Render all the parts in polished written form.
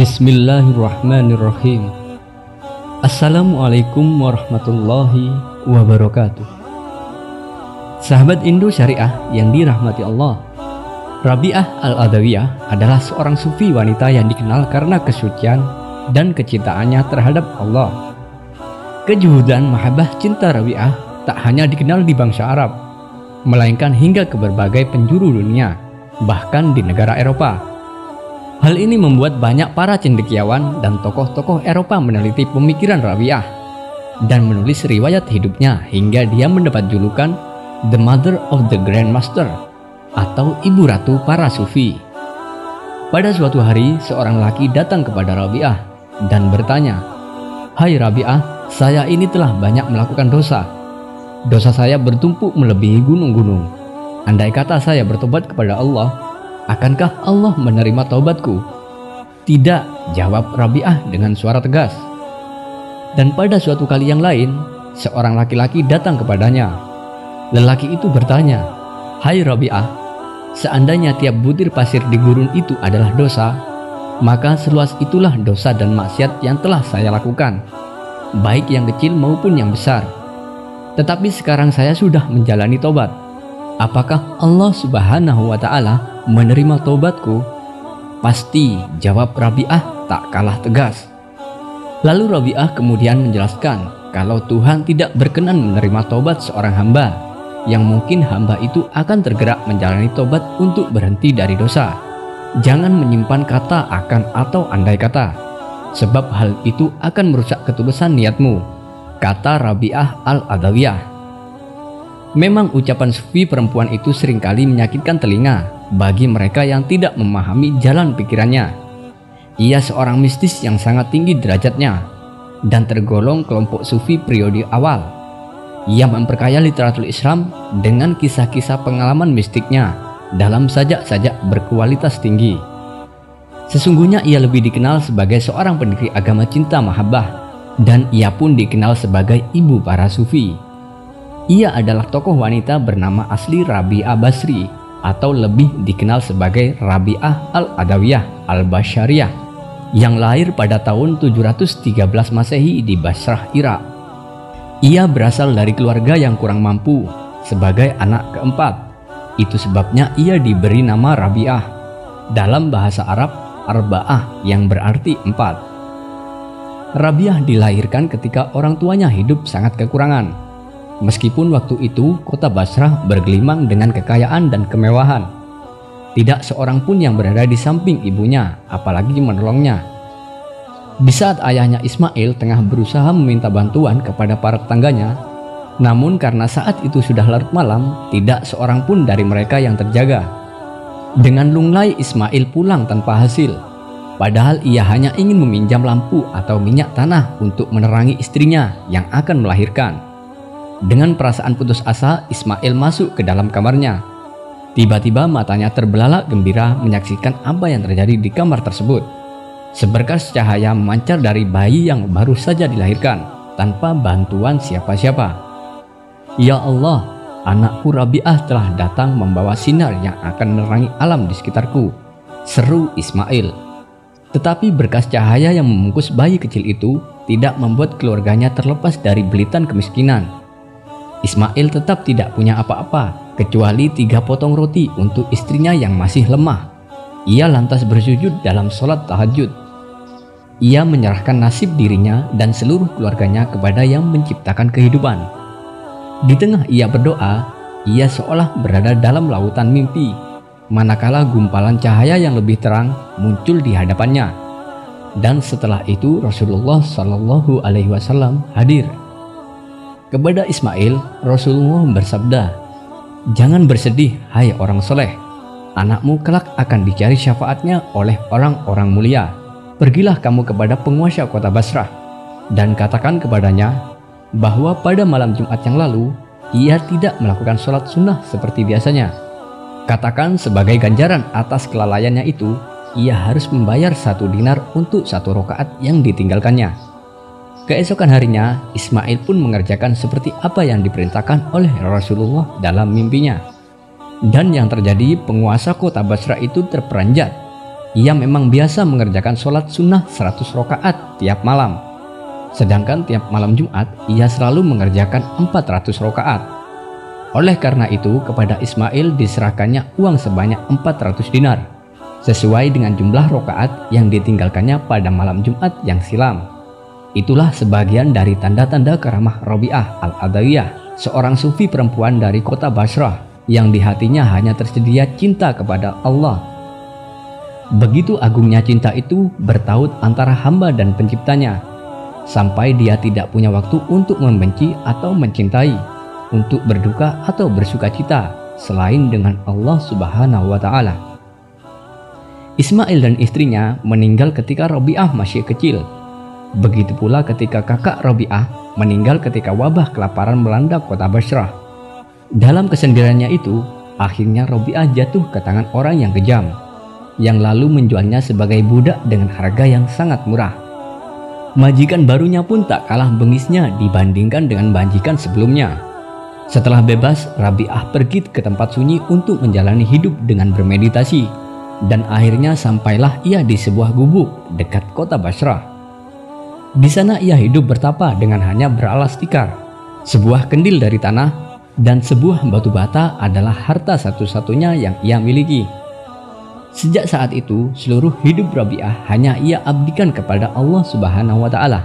Bismillahirrahmanirrahim. Assalamualaikum warahmatullahi wabarakatuh. Sahabat Indo syariah yang dirahmati Allah, Rabi'ah Al-Adawiyah adalah seorang sufi wanita yang dikenal karena kesucian dan kecintaannya terhadap Allah. Kejuhudan mahabbah cinta Rabi'ah tak hanya dikenal di bangsa Arab, melainkan hingga ke berbagai penjuru dunia, bahkan di negara Eropa. Hal ini membuat banyak para cendekiawan dan tokoh-tokoh Eropa meneliti pemikiran Rabi'ah dan menulis riwayat hidupnya hingga dia mendapat julukan The Mother of the Grand Master atau Ibu Ratu para Sufi. Pada suatu hari, seorang laki datang kepada Rabi'ah dan bertanya, "Hai Rabi'ah, saya ini telah banyak melakukan dosa. Dosa saya bertumpuk melebihi gunung-gunung. Andai kata saya bertobat kepada Allah, akankah Allah menerima taubatku?" "Tidak," jawab Rabi'ah dengan suara tegas. Dan pada suatu kali yang lain, seorang laki-laki datang kepadanya. Lelaki itu bertanya, "Hai Rabi'ah, seandainya tiap butir pasir di gurun itu adalah dosa, maka seluas itulah dosa dan maksiat yang telah saya lakukan, baik yang kecil maupun yang besar. Tetapi sekarang saya sudah menjalani taubat. Apakah Allah Subhanahu wa Ta'ala menerima taubatku?" "Pasti," jawab Rabi'ah tak kalah tegas. Lalu Rabi'ah kemudian menjelaskan kalau Tuhan tidak berkenan menerima taubat seorang hamba, yang mungkin hamba itu akan tergerak menjalani taubat untuk berhenti dari dosa. Jangan menyimpan kata akan atau andai kata, sebab hal itu akan merusak ketulusan niatmu, kata Rabi'ah Al-Adawiyah. Memang ucapan sufi perempuan itu seringkali menyakitkan telinga bagi mereka yang tidak memahami jalan pikirannya. Ia seorang mistis yang sangat tinggi derajatnya dan tergolong kelompok sufi periode awal. Ia memperkaya literatur Islam dengan kisah-kisah pengalaman mistiknya dalam sajak-sajak berkualitas tinggi. Sesungguhnya ia lebih dikenal sebagai seorang pendiri agama cinta mahabbah, dan ia pun dikenal sebagai ibu para sufi. Ia adalah tokoh wanita bernama asli Rabi'ah Basri atau lebih dikenal sebagai Rabi'ah Al-Adawiyah Al-Bashariah yang lahir pada tahun 713 Masehi di Basrah, Irak. Ia berasal dari keluarga yang kurang mampu sebagai anak keempat. Itu sebabnya ia diberi nama Rabi'ah, dalam bahasa Arab Arba'ah yang berarti empat. Rabi'ah dilahirkan ketika orang tuanya hidup sangat kekurangan. Meskipun waktu itu kota Basrah bergelimang dengan kekayaan dan kemewahan, tidak seorang pun yang berada di samping ibunya, apalagi menolongnya. Di saat ayahnya Ismail tengah berusaha meminta bantuan kepada para tetangganya, namun karena saat itu sudah larut malam, tidak seorang pun dari mereka yang terjaga. Dengan lunglai Ismail pulang tanpa hasil, padahal ia hanya ingin meminjam lampu atau minyak tanah untuk menerangi istrinya yang akan melahirkan. Dengan perasaan putus asa, Ismail masuk ke dalam kamarnya. Tiba-tiba matanya terbelalak gembira menyaksikan apa yang terjadi di kamar tersebut. Seberkas cahaya memancar dari bayi yang baru saja dilahirkan tanpa bantuan siapa-siapa. "Ya Allah, anakku Rabi'ah telah datang membawa sinar yang akan menerangi alam di sekitarku," seru Ismail. Tetapi berkas cahaya yang membungkus bayi kecil itu tidak membuat keluarganya terlepas dari belitan kemiskinan. Ismail tetap tidak punya apa-apa kecuali 3 potong roti untuk istrinya yang masih lemah. Ia lantas bersujud dalam sholat tahajud. Ia menyerahkan nasib dirinya dan seluruh keluarganya kepada yang menciptakan kehidupan. Di tengah ia berdoa, ia seolah berada dalam lautan mimpi, manakala gumpalan cahaya yang lebih terang muncul di hadapannya. Dan setelah itu Rasulullah Shallallahu Alaihi Wasallam hadir. Kepada Ismail, Rasulullah bersabda, "Jangan bersedih, hai orang soleh. Anakmu kelak akan dicari syafaatnya oleh orang-orang mulia. Pergilah kamu kepada penguasa kota Basrah dan katakan kepadanya bahwa pada malam Jumat yang lalu, ia tidak melakukan sholat sunnah seperti biasanya. Katakan sebagai ganjaran atas kelalaiannya itu, ia harus membayar 1 dinar untuk 1 rokaat yang ditinggalkannya." Keesokan harinya, Ismail pun mengerjakan seperti apa yang diperintahkan oleh Rasulullah dalam mimpinya. Dan yang terjadi, penguasa kota Basra itu terperanjat. ia memang biasa mengerjakan sholat sunnah 100 rokaat tiap malam. Sedangkan tiap malam Jumat, ia selalu mengerjakan 400 rokaat. Oleh karena itu, kepada Ismail diserahkannya uang sebanyak 400 dinar, sesuai dengan jumlah rokaat yang ditinggalkannya pada malam Jumat yang silam. Itulah sebagian dari tanda-tanda karamah Rabi'ah Al-Adawiyah, seorang sufi perempuan dari kota Basrah, yang di hatinya hanya tersedia cinta kepada Allah. Begitu agungnya cinta itu bertaut antara hamba dan penciptanya, sampai dia tidak punya waktu untuk membenci atau mencintai, untuk berduka atau bersuka cita selain dengan Allah Subhanahu wa Ta'ala. Ismail dan istrinya meninggal ketika Rabi'ah masih kecil. Begitu pula ketika kakak Rabi'ah meninggal ketika wabah kelaparan melanda kota Basrah. Dalam kesendiriannya itu, akhirnya Rabi'ah jatuh ke tangan orang yang kejam, yang lalu menjualnya sebagai budak dengan harga yang sangat murah. Majikan barunya pun tak kalah bengisnya dibandingkan dengan majikan sebelumnya. Setelah bebas, Rabi'ah pergi ke tempat sunyi untuk menjalani hidup dengan bermeditasi, dan akhirnya sampailah ia di sebuah gubuk dekat kota Basrah. Di sana ia hidup bertapa dengan hanya beralas tikar, sebuah kendil dari tanah, dan sebuah batu bata adalah harta satu-satunya yang ia miliki. Sejak saat itu, seluruh hidup Rabi'ah hanya ia abdikan kepada Allah Subhanahu wa Ta'ala.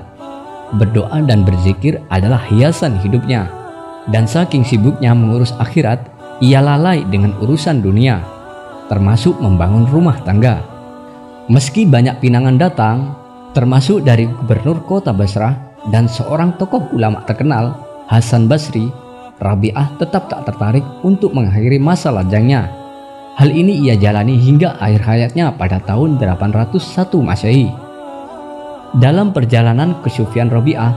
Berdoa dan berzikir adalah hiasan hidupnya, dan saking sibuknya mengurus akhirat, ia lalai dengan urusan dunia, termasuk membangun rumah tangga. Meski banyak pinangan datang, termasuk dari gubernur kota Basrah dan seorang tokoh ulama terkenal, Hasan Basri, Rabi'ah tetap tak tertarik untuk mengakhiri masa lajangnya. Hal ini ia jalani hingga akhir hayatnya pada tahun 801 Masehi. Dalam perjalanan kesufian Rabi'ah,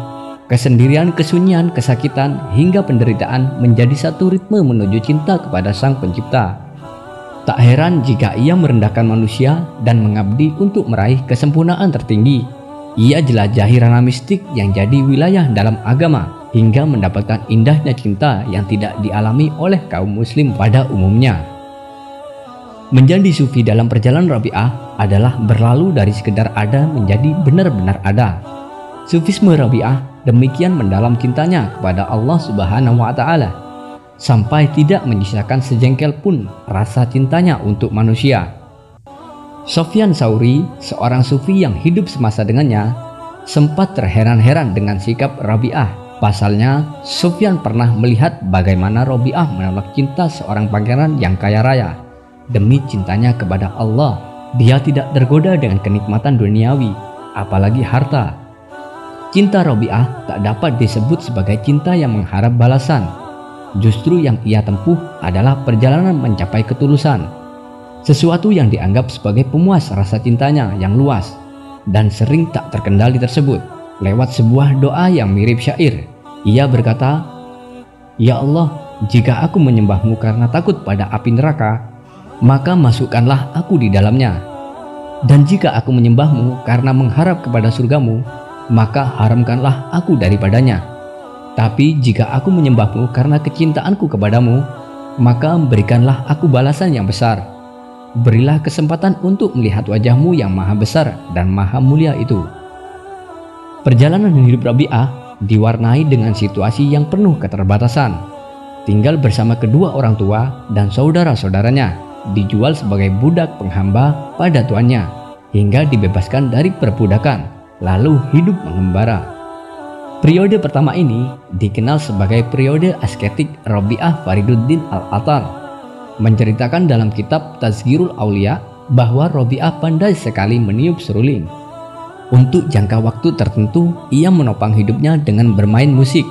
kesendirian, kesunyian, kesakitan, hingga penderitaan menjadi satu ritme menuju cinta kepada Sang Pencipta. Tak heran jika ia merendahkan manusia dan mengabdi untuk meraih kesempurnaan tertinggi. Ia jelajahi ranah mistik yang jadi wilayah dalam agama, hingga mendapatkan indahnya cinta yang tidak dialami oleh kaum muslim pada umumnya. Menjadi sufi dalam perjalanan Rabi'ah adalah berlalu dari sekedar ada menjadi benar-benar ada. Sufisme Rabi'ah demikian mendalam cintanya kepada Allah Subhanahu wa Ta'ala, sampai tidak menyisakan sejengkal pun rasa cintanya untuk manusia. Sufyan Tsauri, seorang sufi yang hidup semasa dengannya, sempat terheran-heran dengan sikap Rabi'ah. Pasalnya, Sufyan pernah melihat bagaimana Rabi'ah menolak cinta seorang pangeran yang kaya raya. Demi cintanya kepada Allah, dia tidak tergoda dengan kenikmatan duniawi, apalagi harta. Cinta Rabi'ah tak dapat disebut sebagai cinta yang mengharap balasan. Justru yang ia tempuh adalah perjalanan mencapai ketulusan, sesuatu yang dianggap sebagai pemuas rasa cintanya yang luas dan sering tak terkendali tersebut. Lewat sebuah doa yang mirip syair, ia berkata, "Ya Allah, jika aku menyembahmu karena takut pada api neraka, maka masukkanlah aku di dalamnya. Dan jika aku menyembahmu karena mengharap kepada surgamu, maka haramkanlah aku daripadanya. Tapi jika aku menyembahmu karena kecintaanku kepadamu, maka berikanlah aku balasan yang besar. Berilah kesempatan untuk melihat wajahmu yang maha besar dan maha mulia itu." Perjalanan hidup Rabi'ah diwarnai dengan situasi yang penuh keterbatasan. Tinggal bersama kedua orang tua dan saudara-saudaranya, dijual sebagai budak penghamba pada tuannya, hingga dibebaskan dari perbudakan, lalu hidup mengembara. Periode pertama ini dikenal sebagai periode asketik Rabi'ah Fariduddin al Attar. Menceritakan dalam kitab Tazkiratul Auliya bahwa Rabi'ah pandai sekali meniup seruling. Untuk jangka waktu tertentu, ia menopang hidupnya dengan bermain musik.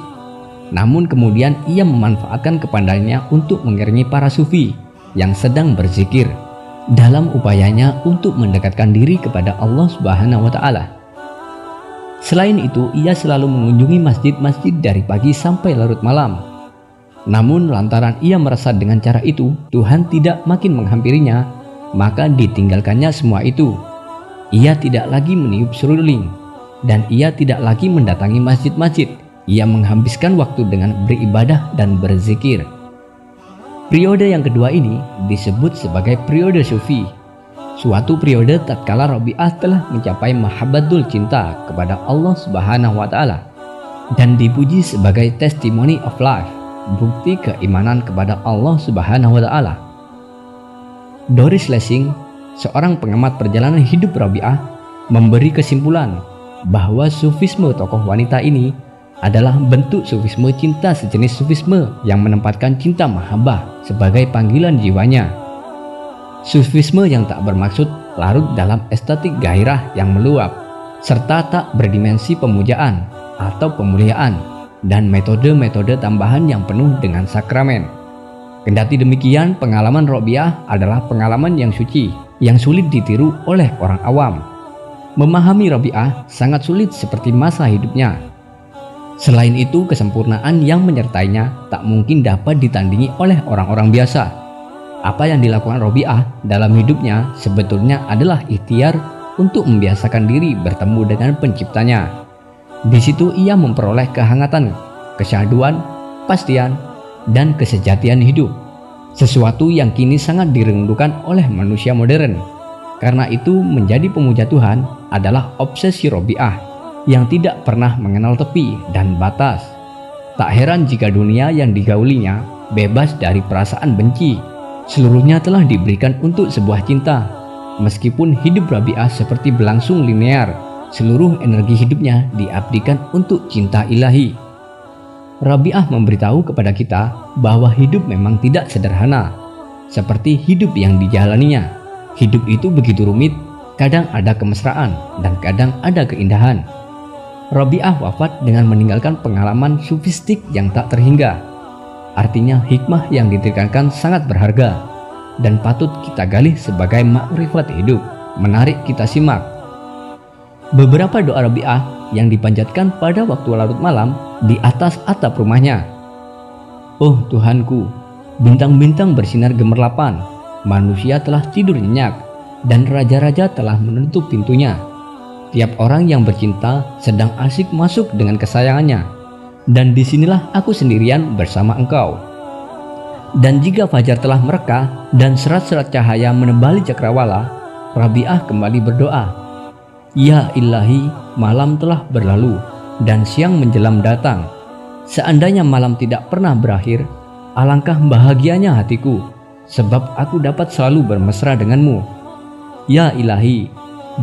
Namun kemudian ia memanfaatkan kepandaiannya untuk mengiringi para sufi yang sedang berzikir, dalam upayanya untuk mendekatkan diri kepada Allah Subhanahu wa Ta'ala. Selain itu, ia selalu mengunjungi masjid-masjid dari pagi sampai larut malam. Namun lantaran ia merasa dengan cara itu Tuhan tidak makin menghampirinya, maka ditinggalkannya semua itu. Ia tidak lagi meniup seruling, dan ia tidak lagi mendatangi masjid-masjid. Ia menghabiskan waktu dengan beribadah dan berzikir. Periode yang kedua ini disebut sebagai periode sufi. Suatu periode tatkala Rabi'ah telah mencapai mahabbatul cinta kepada Allah Subhanahu wa taala dan dipuji sebagai testimony of life, bukti keimanan kepada Allah Subhanahu wa taala. Doris Lessing, seorang pengamat perjalanan hidup Rabi'ah, memberi kesimpulan bahwa sufisme tokoh wanita ini adalah bentuk sufisme cinta sejenis sufisme yang menempatkan cinta mahabbah sebagai panggilan jiwanya. Sufisme yang tak bermaksud larut dalam estetik gairah yang meluap serta tak berdimensi pemujaan atau pemuliaan dan metode-metode tambahan yang penuh dengan sakramen. Kendati demikian, pengalaman Rabi'ah adalah pengalaman yang suci yang sulit ditiru oleh orang awam. Memahami Rabi'ah sangat sulit seperti masa hidupnya. Selain itu, kesempurnaan yang menyertainya tak mungkin dapat ditandingi oleh orang-orang biasa. Apa yang dilakukan Rabi'ah dalam hidupnya sebetulnya adalah ikhtiar untuk membiasakan diri bertemu dengan penciptanya. Di situ ia memperoleh kehangatan, kesyaduan, kepastian, dan kesejatian hidup. Sesuatu yang kini sangat dirindukan oleh manusia modern. Karena itu, menjadi pemuja Tuhan adalah obsesi Rabi'ah yang tidak pernah mengenal tepi dan batas. Tak heran jika dunia yang digaulinya bebas dari perasaan benci. Seluruhnya telah diberikan untuk sebuah cinta. Meskipun hidup Rabi'ah seperti berlangsung linear, seluruh energi hidupnya diabdikan untuk cinta ilahi. Rabi'ah memberitahu kepada kita bahwa hidup memang tidak sederhana seperti hidup yang dijalaninya. Hidup itu begitu rumit, kadang ada kemesraan dan kadang ada keindahan. Rabi'ah wafat dengan meninggalkan pengalaman sufistik yang tak terhingga. Artinya, hikmah yang ditinggalkan sangat berharga dan patut kita galih sebagai makrifat hidup. Menarik kita simak beberapa doa Rabi'ah yang dipanjatkan pada waktu larut malam di atas atap rumahnya. Oh Tuhanku, bintang-bintang bersinar gemerlapan, manusia telah tidur nyenyak, dan raja-raja telah menutup pintunya. Tiap orang yang bercinta sedang asyik masuk dengan kesayangannya, dan disinilah aku sendirian bersama engkau. Dan jika fajar telah mereka dan serat-serat cahaya menebali cakrawala, Rabi'ah kembali berdoa, Ya Ilahi, malam telah berlalu dan siang menjelam datang. Seandainya malam tidak pernah berakhir, alangkah bahagianya hatiku, sebab aku dapat selalu bermesra denganmu. Ya Ilahi,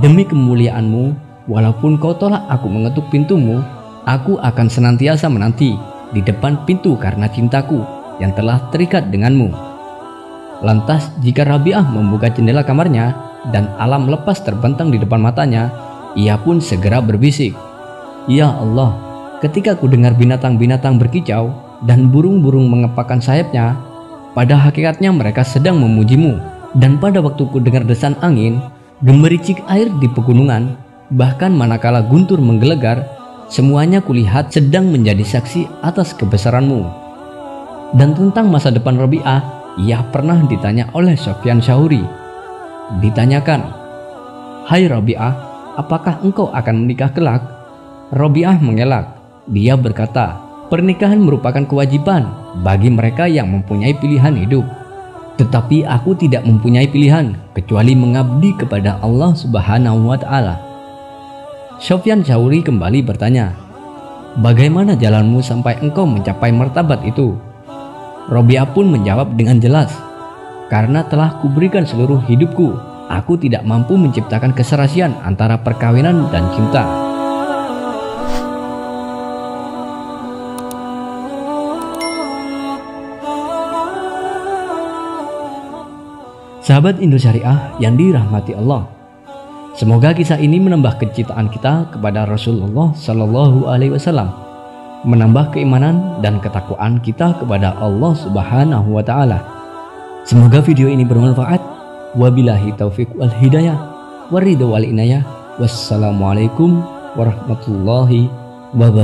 demi kemuliaanmu, walaupun kau tolak aku mengetuk pintumu, aku akan senantiasa menanti di depan pintu karena cintaku yang telah terikat denganmu. Lantas jika Rabi'ah membuka jendela kamarnya dan alam lepas terbentang di depan matanya, ia pun segera berbisik, Ya Allah, ketika ku dengar binatang-binatang berkicau dan burung-burung mengepakkan sayapnya, pada hakikatnya mereka sedang memujimu. Dan pada waktu ku dengar desan angin, gemericik air di pegunungan, bahkan manakala guntur menggelegar, semuanya kulihat sedang menjadi saksi atas kebesaranmu. Dan tentang masa depan Rabi'ah, ia pernah ditanya oleh Sufyan Tsauri. Ditanyakan, Hai Rabi'ah, apakah engkau akan menikah kelak? Rabi'ah mengelak. Dia berkata, pernikahan merupakan kewajiban bagi mereka yang mempunyai pilihan hidup. Tetapi aku tidak mempunyai pilihan kecuali mengabdi kepada Allah Subhanahu wa taala. Sufyan Tsauri kembali bertanya, bagaimana jalanmu sampai engkau mencapai martabat itu? Rabi'ah pun menjawab dengan jelas, karena telah kuberikan seluruh hidupku, aku tidak mampu menciptakan keserasian antara perkawinan dan cinta. Sahabat Indo syariah yang dirahmati Allah, semoga kisah ini menambah kecintaan kita kepada Rasulullah Shallallahu Alaihi Wasallam, menambah keimanan dan ketakwaan kita kepada Allah Subhanahu wa taala. Semoga video ini bermanfaat. Wabillahi taufiq wal hidayah, waridho wal inayah. Wassalamualaikum warahmatullahi wabarakatuh.